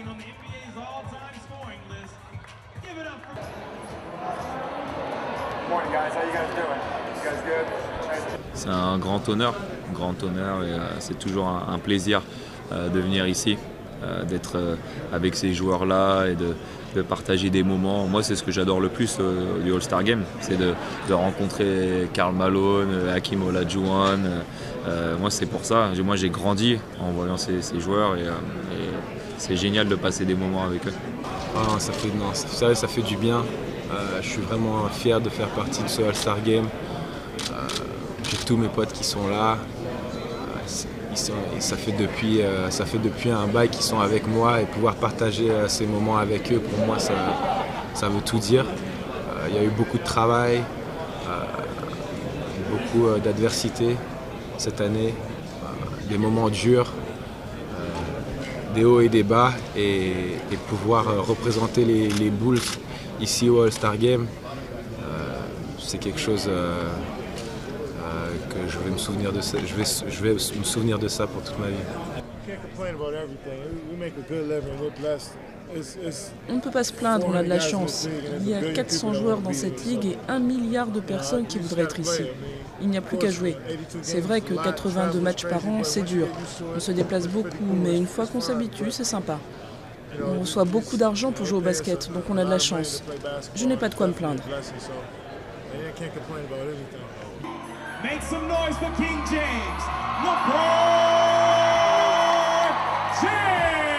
team on the NBA's all-time scoring list. Give it up for... Good morning, guys. How you guys doing? You guys good? C'est un grand honneur. Un grand honneur et c'est toujours un plaisir de venir ici, d'être avec ces joueurs-là et de partager des moments. Moi, c'est ce que j'adore le plus du All-Star Game, c'est de rencontrer Karl Malone, Hakim Olajuwon. Moi, c'est pour ça. Moi, j'ai grandi en voyant ces joueurs et c'est génial de passer des moments avec eux. Oh, ça fait du bien. Je suis vraiment fier de faire partie de ce All-Star Game. J'ai tous mes potes qui sont là. Ça fait depuis un bail qu'ils sont avec moi et pouvoir partager ces moments avec eux, pour moi, ça veut tout dire. Il y a eu beaucoup de travail, beaucoup d'adversité cette année, des moments durs, des hauts et des bas, et pouvoir représenter les Bulls ici au All-Star Game, c'est quelque chose... que je vais me souvenir de ça. Je vais me souvenir de ça pour toute ma vie. On ne peut pas se plaindre, on a de la chance. Il y a 400 joueurs dans cette ligue et 1 milliard de personnes qui voudraient être ici. Il n'y a plus qu'à jouer. C'est vrai que 82 matchs par an, c'est dur. On se déplace beaucoup, mais une fois qu'on s'habitue, c'est sympa. On reçoit beaucoup d'argent pour jouer au basket, donc on a de la chance. Je n'ai pas de quoi me plaindre. Make some noise for King James. LeBron James!